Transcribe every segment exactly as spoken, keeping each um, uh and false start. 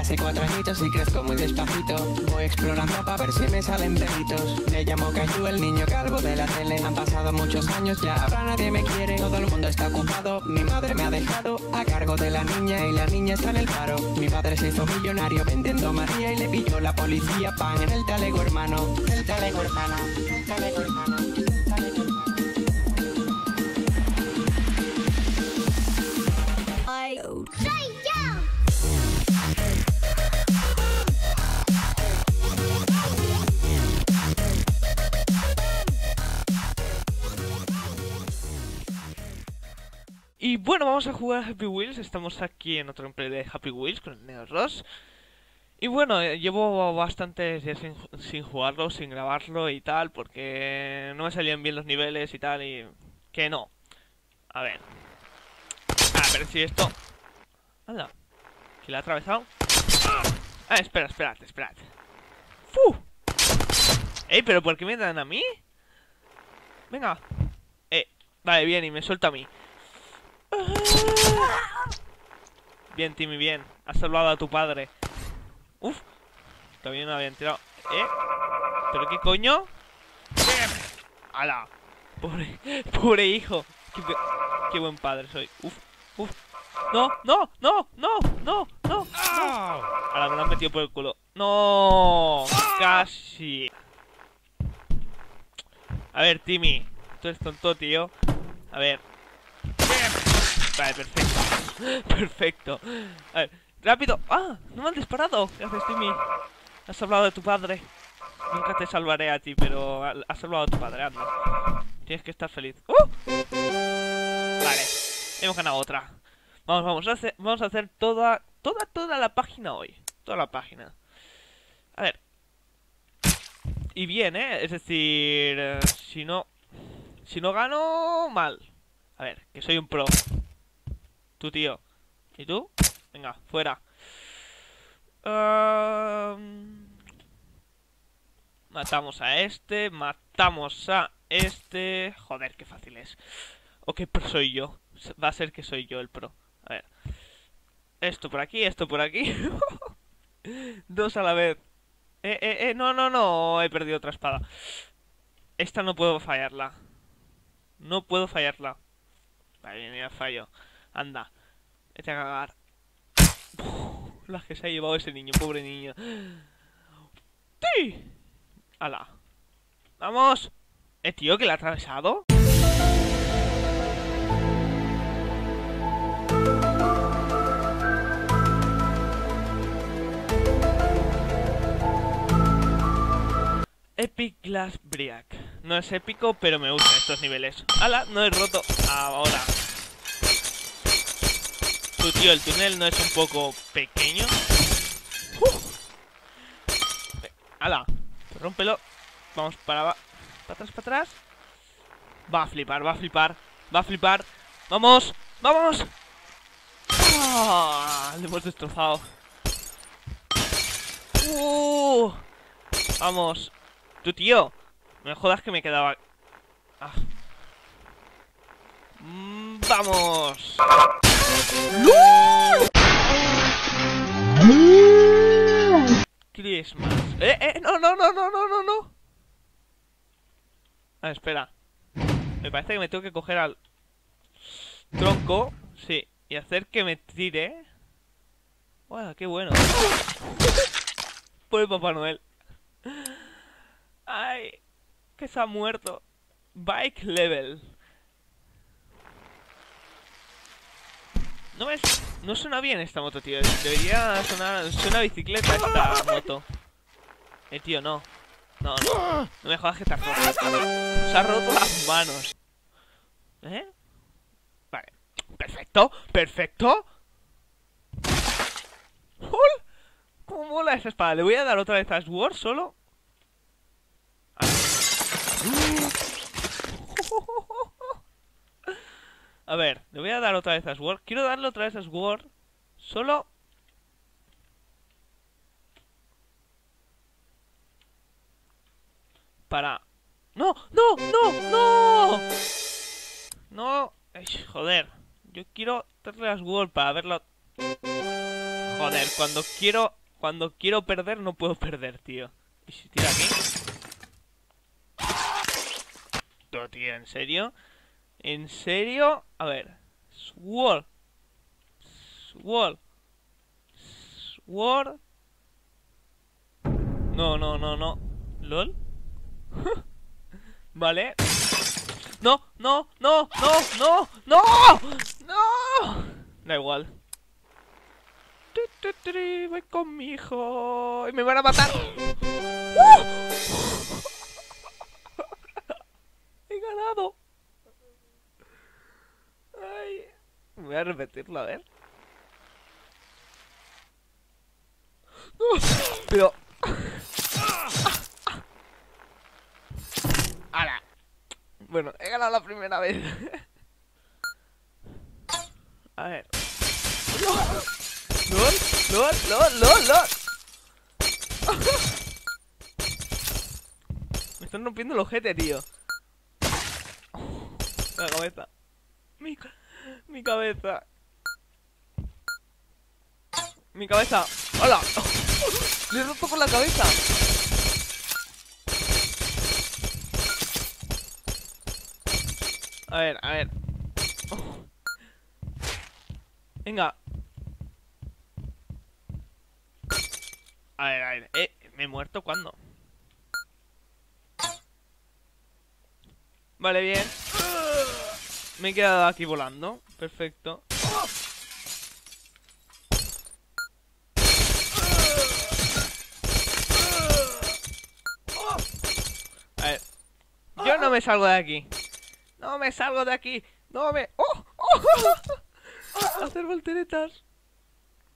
Hace cuatro añitos y crezco muy despacito. Voy explorando para ver si me salen pelitos. Me llamo Caillou, el niño calvo de la tele. Han pasado muchos años, ya ahora nadie me quiere. Todo el mundo está ocupado, mi madre me ha dejado a cargo de la niña y la niña está en el paro. Mi padre se hizo millonario vendiendo María y le pilló la policía. Pan en el talego hermano, el talego hermano, el talego hermano, el talego hermano. Y bueno, vamos a jugar a Happy Wheels. Estamos aquí en otro gameplay de Happy Wheels con el Neo Ross. Y bueno, llevo bastantes días sin, sin jugarlo, sin grabarlo y tal, porque no me salían bien los niveles y tal, y que no. A ver. Ah, pero si esto... ¡Hala! ¿Que la ha atravesado? Ah, espera, espérate, espérate. ¡Fu! ¡Ey, pero por qué me dan a mí! Venga. Eh, vale, bien, y me suelta a mí. Bien, Timmy, bien. Has salvado a tu padre. Uf, todavía no habían tirado. ¿Eh? ¿Pero qué coño? ¡Hala! Pobre, pobre hijo. Qué, qué buen padre soy. Uf, uf. No, no, no, no, no, no. Ahora me lo han metido por el culo. No, casi. A ver, Timmy. Tú eres tonto, tío. A ver. Vale, perfecto. Perfecto. A ver, rápido. ¡Ah! ¡No me han disparado! Gracias, Timmy. Has salvado de tu padre. Nunca te salvaré a ti, pero has salvado a tu padre. Anda. Tienes que estar feliz. ¡Uh! Vale. Hemos ganado otra. Vamos, vamos. A hacer, vamos a hacer toda, toda, toda la página hoy. Toda la página. A ver. Y bien, ¿eh? Es decir, eh, si no... Si no gano... Mal. A ver, que soy un pro. Tú, tío. ¿Y tú? Venga, fuera. Um... Matamos a este. Matamos a este. Joder, qué fácil es. O qué pro soy yo. Va a ser que soy yo el pro. A ver. Esto por aquí, esto por aquí. Dos a la vez. Eh, eh, eh. No, no, no. He perdido otra espada. Esta no puedo fallarla. No puedo fallarla. Vale, ni la fallo. Anda, vete a cagar. Uf, las que se ha llevado ese niño, pobre niño. ¡Sí! ¡Hala! ¡Vamos! ¿Eh, tío, que la ha atravesado? Epic Glass Break. No es épico, pero me gustan estos niveles. ¡Hala! No he roto. Ahora. Tu tío, el túnel no es un poco pequeño. ¡Uh! ¡Hala! Rómpelo. Vamos para abajo. Para atrás, para atrás. Va a flipar, va a flipar. Va a flipar. ¡Vamos! ¡Vamos! ¡Ah! Le hemos destrozado. ¡Uh! ¡Vamos! ¡Tu tío! Me jodas que me quedaba... Ah. Mm, ¡vamos! Christmas. Eh, eh, no, no, no, no, no, no, no. Ah, espera. Me parece que me tengo que coger al tronco, sí, y hacer que me tire. Wow, qué bueno. Pobre Papá Noel. Ay, que se ha muerto. Bike level. No, me, no suena bien esta moto, tío. Debería sonar... Suena bicicleta esta moto. Eh, tío, no. No, no. No me jodas que te has roto. Se ha roto las manos. ¿Eh? Vale. Perfecto. Perfecto. ¡Hol! ¿Cómo mola esa espada? Le voy a dar otra vez a Sword solo. Ah. A ver, le voy a dar otra vez a Sword. Quiero darle otra vez a Sword. Solo. Para. ¡No! ¡No! ¡No! ¡No! ¡No! Ay, joder. Yo quiero darle a Sword para verlo. Joder, cuando quiero, cuando quiero perder no puedo perder, tío. ¿Y si tiro aquí? No, tío, ¿en serio? ¿En serio? A ver. Sword. Sword. Sword. No, no, no, no. ¿Lol? Vale. No, no, no, no, no, no, no. Da igual. Voy con mi hijo. Y me van a matar. ¡Oh! He ganado. Ay. Voy a repetirlo, a ver. No. Pero... ¡Hala! Bueno, he ganado la primera vez. A ver. ¡Lol! ¡Lol! ¡Lol! ¡Lol! ¡Lol! Me están rompiendo el ojete, tío. La cabeza. Mi, mi cabeza. Mi cabeza. ¡Hola! Le he roto con la cabeza. A ver, a ver. Oh. Venga. A ver, a ver. Eh, ¿me he muerto cuándo? Vale, bien. Me he quedado aquí volando. Perfecto. A ver. Yo no me salgo de aquí. No me salgo de aquí, no me... ¡Oh! ¡Oh! ¡Oh! Hacer volteretas.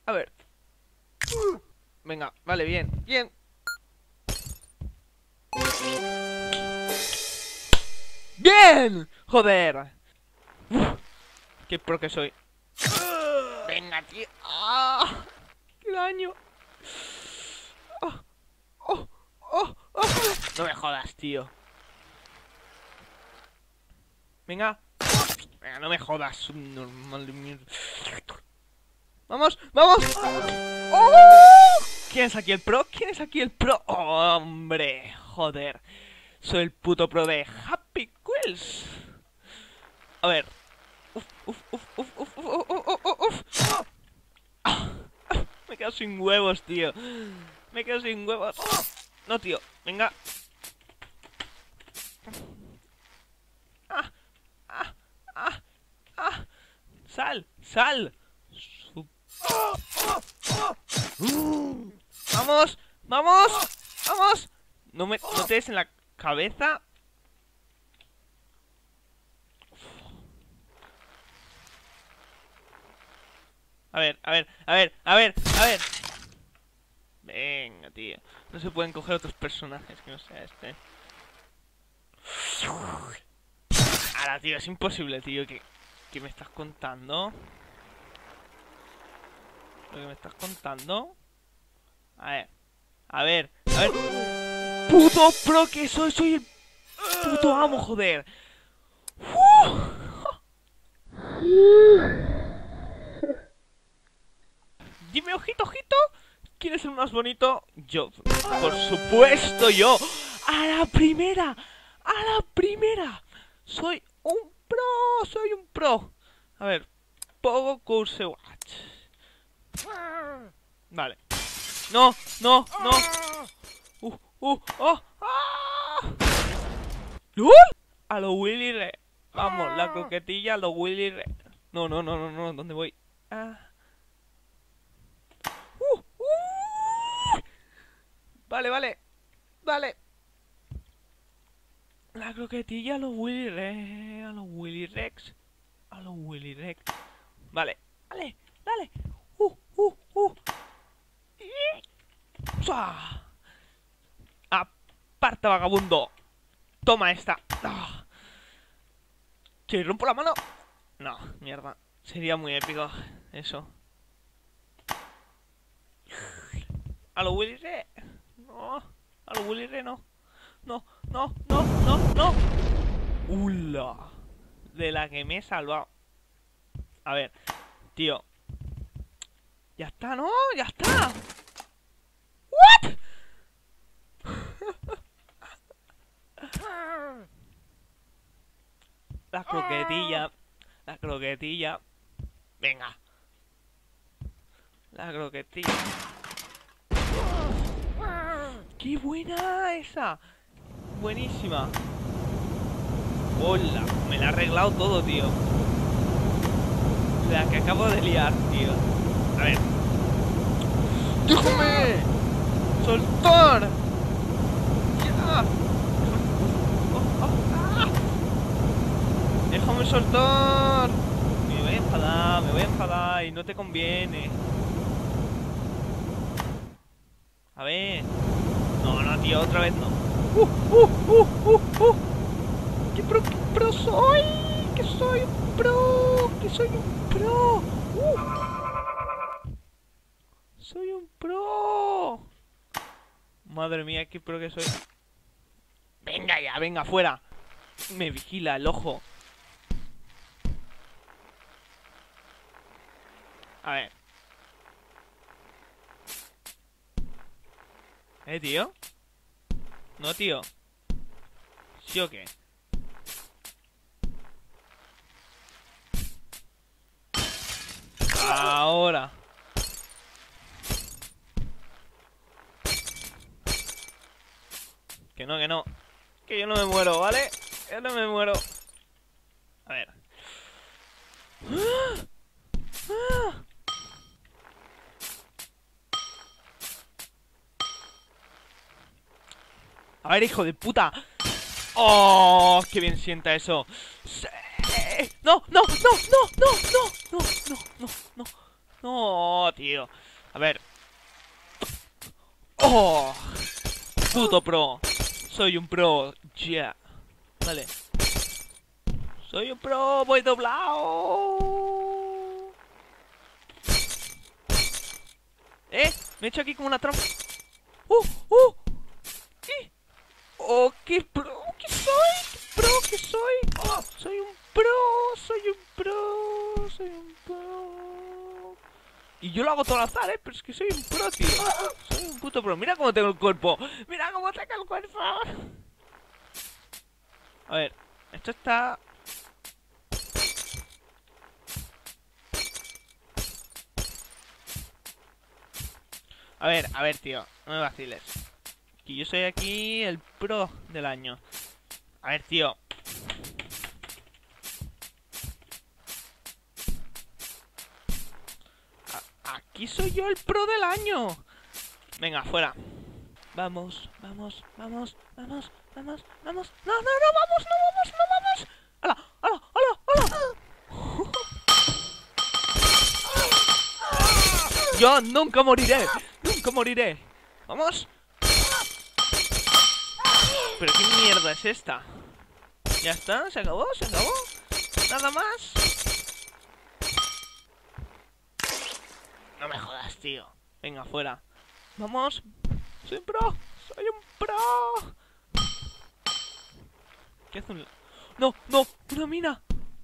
A ver. Venga, vale, bien, bien. ¡Bien! ¡Joder! Uf, ¡qué pro que soy! ¡Venga, tío! ¡Oh! ¡Qué daño! ¡Oh! ¡Oh! ¡Oh! ¡Oh! No me jodas, tío. Venga. Venga, no me jodas, subnormal de mierda. ¡Vamos! ¡Vamos! ¡Oh! ¿Quién es aquí el pro? ¿Quién es aquí el pro? ¡Oh, hombre! Joder. Soy el puto pro de Happy Wheels. A ver. Uf, uf, uf, uf, uf, uf, uf, uf, uf. Me quedo sin huevos, tío. Me quedo sin huevos. No, tío. Venga. ¡Sal! ¡Sal! Su... ¡Vamos! ¡Vamos! ¡Vamos! No me... ¿No te des en la cabeza? A ver, a ver, a ver, a ver, a ver. Venga, tío. No se pueden coger otros personajes que no sea este. Ahora, tío, es imposible, tío, que... ¿Qué me estás contando? ¿Lo que me estás contando? A ver, a ver, a ver. ¡Puto pro que soy! ¡Soy el puto amo, joder! Dime, ojito, ojito. ¿Quieres ser más bonito? Yo, por supuesto, yo. ¡A la primera! ¡A la primera! Soy un... ¡Pro! ¡Soy un pro! A ver, Pogo Curse Watch. Vale. ¡No! ¡No! ¡No! ¡Uh! ¡Uh! ¡Oh! ¡Ah! ¡Lol! A lo Willyrex. Vamos, la coquetilla a lo Willyrex. No, no, no, no, no. ¿Dónde voy? Ah. Uh, uh. Vale, vale. Vale. La croquetilla a los Willyrex, a los Willyrex, a los Willyrex. Vale, dale, dale. Uh, uh, uh. ¡Sua! Aparta, vagabundo. Toma esta. ¡Ah! ¿Que rompo la mano? No, mierda. Sería muy épico eso. A los Willyrex. No, a los Willyrex no. No, no, no, no, no. ¡Hula! De la que me he salvado. A ver, tío. Ya está, ¿no? Ya está. ¿What? La croquetilla. La croquetilla. Venga. La croquetilla. ¡Qué buena esa! Buenísima. Hola, me la ha arreglado todo, tío. La que acabo de liar, tío. A ver. ¡Déjame! ¡Soltar! ¡Ya! Oh, oh, oh. ¡Ah! ¡Déjame soltar! Me voy a enfadar, me voy a enfadar y no te conviene. A ver. No, no, tío, otra vez no. ¡Uh, uh, uh, uh, uh! ¡Qué pro, qué pro soy! ¡Que soy un pro! ¡Que soy un pro! Uh. ¡Soy un pro! Madre mía, qué pro que soy. ¡Venga ya, venga, fuera! Me vigila el ojo. A ver. ¿Eh, tío? No, tío. ¿Sí o qué? Ahora. Que no, que no. Que yo no me muero, ¿vale? Yo no me muero. A ver. ¡Ah! ¡Ah! A ver, hijo de puta. ¡Oh! ¡Qué bien sienta eso! ¡Sí! ¡No, no, no, no, no, no, no, no, no, no, no, tío! A ver. ¡Oh! ¡Puto pro! Soy un pro. Ya. Yeah. Vale. Soy un pro. Voy doblado. ¿Eh? Me he hecho aquí como una trampa. ¡Uh! ¡Uh! ¿Qué? ¡Oh, qué pro que soy! ¡Qué pro que soy! ¡Oh, soy un pro! ¡Soy un pro! ¡Soy un pro! Y yo lo hago todo al azar, ¿eh? Pero es que soy un pro, tío. Soy un puto pro. ¡Mira cómo tengo el cuerpo! ¡Mira cómo tengo el cuerpo! A ver, esto está... A ver, a ver, tío. No me vaciles. Que yo soy aquí el pro del año. A ver, tío. A aquí soy yo el pro del año. Venga, fuera. Vamos, vamos, vamos, vamos, vamos, vamos. No, no, no, vamos, no, vamos, no, vamos. ¡Hala, hala, hala, hala! Yo nunca moriré. Nunca moriré. Vamos. ¿Pero qué mierda es esta? ¿Ya está? ¿Se acabó? ¿Se acabó? ¿Nada más? No me jodas, tío. Venga, fuera. Vamos. Soy un pro. Soy un pro. ¿Qué hace un... No, no. Una mina.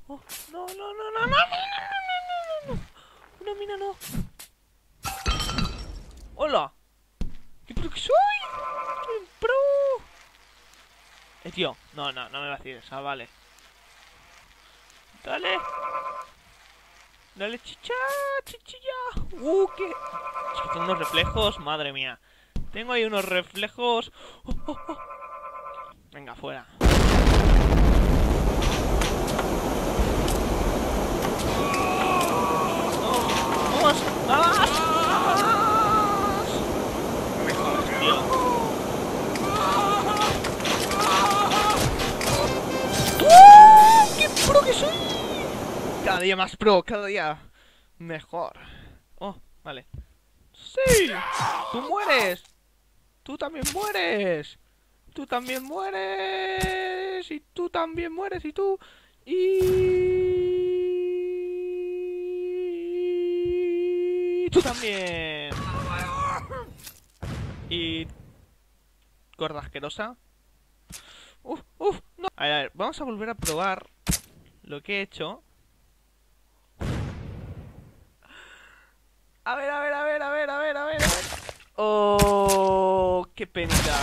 Oh, no, no, no, no, no, no, no, no, no, no. Una mina no. Hola. ¿Qué pro que soy? Soy un pro. Eh, tío, no, no, no me vaciles, ah, vale. Dale. Dale, chicha, chichilla. Uh, qué... Es que tengo unos reflejos, madre mía. Tengo ahí unos reflejos. Oh, oh, oh. Venga, fuera. Oh, vamos, vamos. Cada día más pro, cada día mejor. Oh, vale. ¡Sí! ¡Tú mueres! ¡Tú también mueres! ¡Tú también mueres! ¡Y tú también mueres! ¡Y tú! ¡Y tú también! Y... gorda asquerosa. ¡Uf! ¡Uf! No. A ver, a ver, vamos a volver a probar lo que he hecho. A ver, a ver, a ver, a ver, a ver, a ver. Oh, qué penita.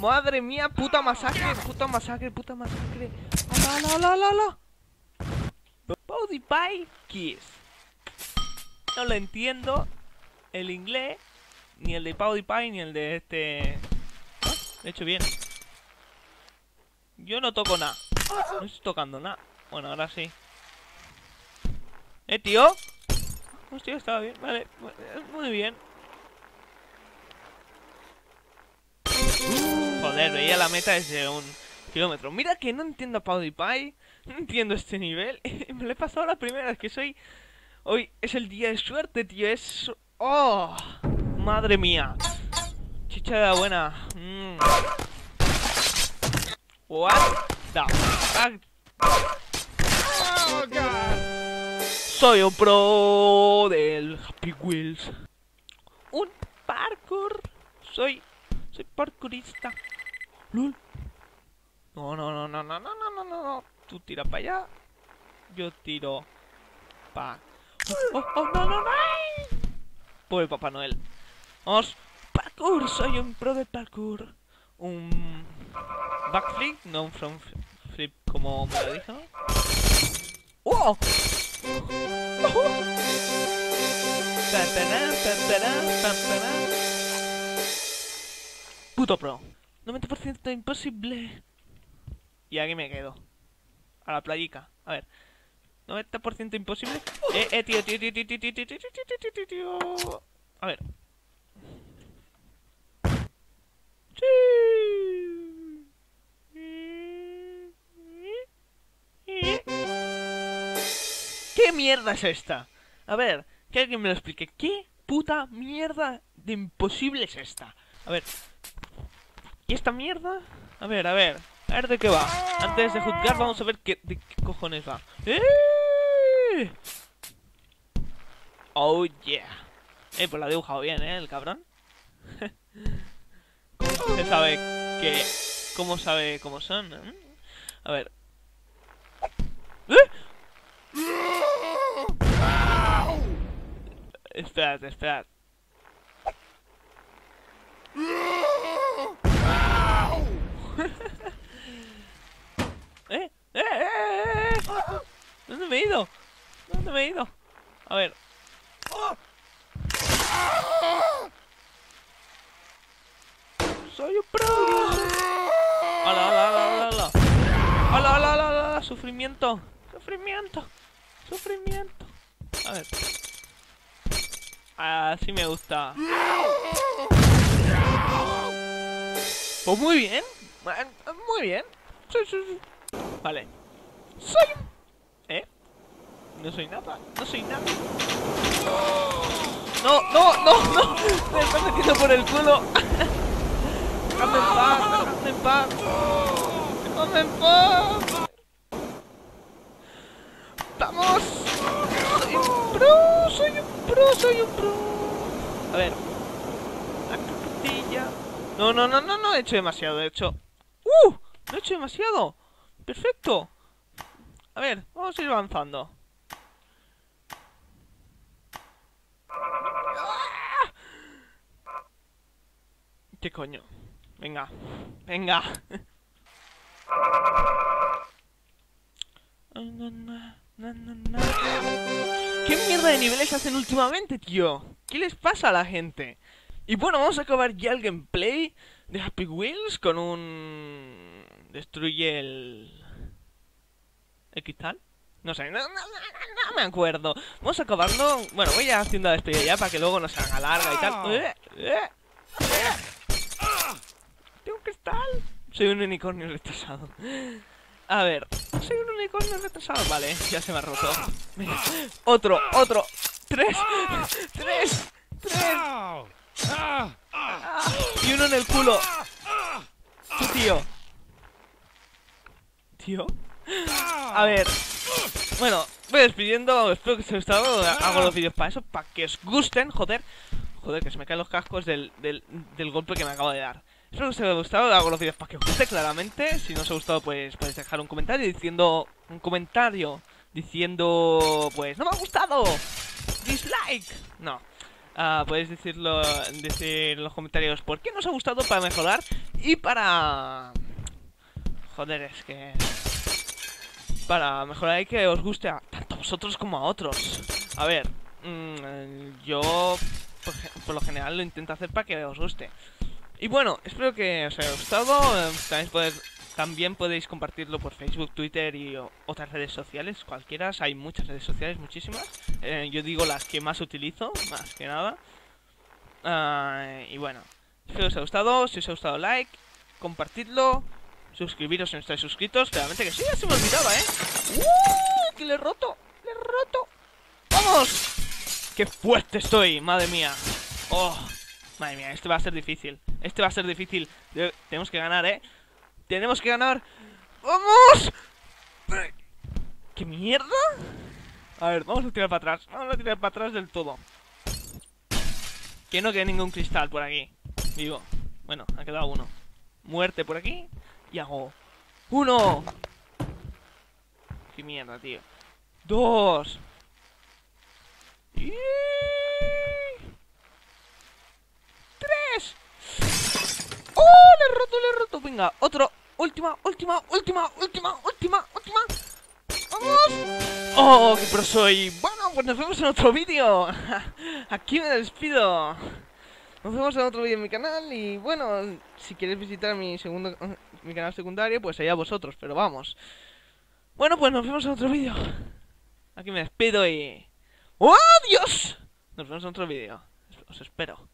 Madre mía, puta masacre, puta masacre, puta masacre. ¡Ala, ala, ala, ala! PewDiePie Kiss. No lo entiendo el inglés, ni el de PewDiePie, ni el de este. ¿Ah? De hecho, bien. Yo no toco nada. No estoy tocando nada. Bueno, ahora sí. Eh, tío. Hostia, estaba bien. Vale, muy bien. Joder, veía la meta desde un kilómetro. Mira que no entiendo a PewDiePie. No entiendo este nivel. Me lo he pasado la primera. Es que soy... Hoy es el día de suerte, tío. Es... ¡Oh! Madre mía. Chicha de la buena. Mm. What the fuck? Oh, God. Soy un pro del Happy Wheels. Un parkour. Soy... Soy parkourista. Lul. No, no, no, no, no, no, no, no, no. Tú tira para allá. Yo tiro pa. Oh, oh, no, no, no. Pobre Papá Noel. Vamos. Parkour. Soy un pro de parkour. Un backflip, no un front flip como me lo dijo. ¡Oh! Puto pro. noventa por ciento imposible. Y aquí me quedo. A la playica. A ver. noventa por ciento imposible. Eh, eh, tío, tío, tío, tío, tío, tío, tío, tío, tío, tío. A ver. ¿Qué mierda es esta? A ver, que alguien me lo explique. ¿Qué puta mierda de imposible es esta? A ver. ¿Y esta mierda? A ver, a ver. A ver de qué va. Antes de juzgar vamos a ver qué, de qué cojones va. ¡Eh! Oh yeah. Eh, pues la ha dibujado bien, ¿eh? El cabrón. ¿Cómo se sabe que... ¿Cómo sabe cómo son? ¿Eh? A ver. ¿Eh? Esperad, esperad. ¿Eh? ¡Eh, eh, eh! ¿Dónde me he ido? ¿Dónde me he ido? A ver. ¡Soy un pro! ¡Hala, hala, hala, hala! ¡Hala, hala, hala, hala! ¡Sufrimiento! ¡Sufrimiento! ¡Sufrimiento! A ver. Así me gusta. Pues muy bien. Muy bien. Sí, sí, sí. Vale. Soy... ¿Eh? No soy nada. No soy nada. No, no, no, no. Me están metiendo por el culo. Dejadme en paz. Dejadme en paz. Dejadme en paz. ¡Vamos! Soy un pro. Soy un pro. Soy un pro. A ver. La cartilla. No, no, no, no, no. He hecho demasiado. He hecho... ¡Uh! No he hecho demasiado. Perfecto. A ver, vamos a ir avanzando. ¿Qué coño? Venga, venga. ¿Qué mierda de niveles hacen últimamente, tío? ¿Qué les pasa a la gente? Y bueno, vamos a acabar ya el gameplay de Happy Wheels con un... Destruye el... ¿El cristal? No sé, no, no, no, no me acuerdo. Vamos a acabarlo... Bueno, voy ya haciendo la despedida ya para que luego no se haga larga y tal. ¡Eh! ¡Eh! ¡Eh! ¡Tengo un cristal! Soy un unicornio retrasado. A ver... Soy un unicornio retrasado. Vale, ya se me ha roto. Otro, otro. Tres. Tres. Tres. Y uno en el culo. Tu tío. Tío. A ver. Bueno, voy despidiendo. Espero que os haya gustado. Hago los vídeos para eso, para que os gusten. Joder. Joder, que se me caen los cascos del, del, del golpe que me acabo de dar. Espero que os haya gustado. Hago los vídeos para que os guste, claramente. Si no os ha gustado, pues podéis dejar un comentario diciendo... Un comentario diciendo... Pues no me ha gustado. dislike. No. Uh, podéis decirlo, decir en los comentarios por qué nos ha gustado para mejorar y para... Joder, es que... Para mejorar y que os guste a tanto a vosotros como a otros. A ver, mmm, yo por, por lo general lo intento hacer para que os guste. Y bueno, espero que os haya gustado. También podéis, también podéis compartirlo por Facebook, Twitter y o, otras redes sociales, cualquiera. Hay muchas redes sociales, muchísimas. Eh, yo digo las que más utilizo, más que nada. Uh, y bueno, espero que os haya gustado. Si os ha gustado, like, compartidlo. Suscribiros si no estáis suscritos. Claramente que sí, ya se me olvidaba, ¿eh? ¡Uh! ¡Que le he roto! ¡Le he roto! ¡Vamos! ¡Qué fuerte estoy! ¡Madre mía! ¡Oh! Madre mía, este va a ser difícil. Este va a ser difícil. De tenemos que ganar, ¿eh? ¡Tenemos que ganar! ¡Vamos! ¿Qué mierda? A ver, vamos a tirar para atrás. Vamos a tirar para atrás del todo. Que no quede ningún cristal por aquí. Digo, bueno, ha quedado uno. Muerte por aquí. Y hago... ¡Uno! ¡Qué mierda, tío! ¡Dos! ¡Y... ¡Tres! ¡Oh! ¡Le he roto, le he roto! Venga, otro. Última, última, última, última, última, última. ¡Vamos! ¡Oh, qué pro soy! Bueno, pues nos vemos en otro vídeo. Aquí me despido. Nos vemos en otro vídeo en mi canal y bueno, si queréis visitar mi segundo mi canal secundario, pues allá vosotros, pero vamos. Bueno, pues nos vemos en otro vídeo. Aquí me despido y... ¡Oh, Dios! Nos vemos en otro vídeo. Os espero.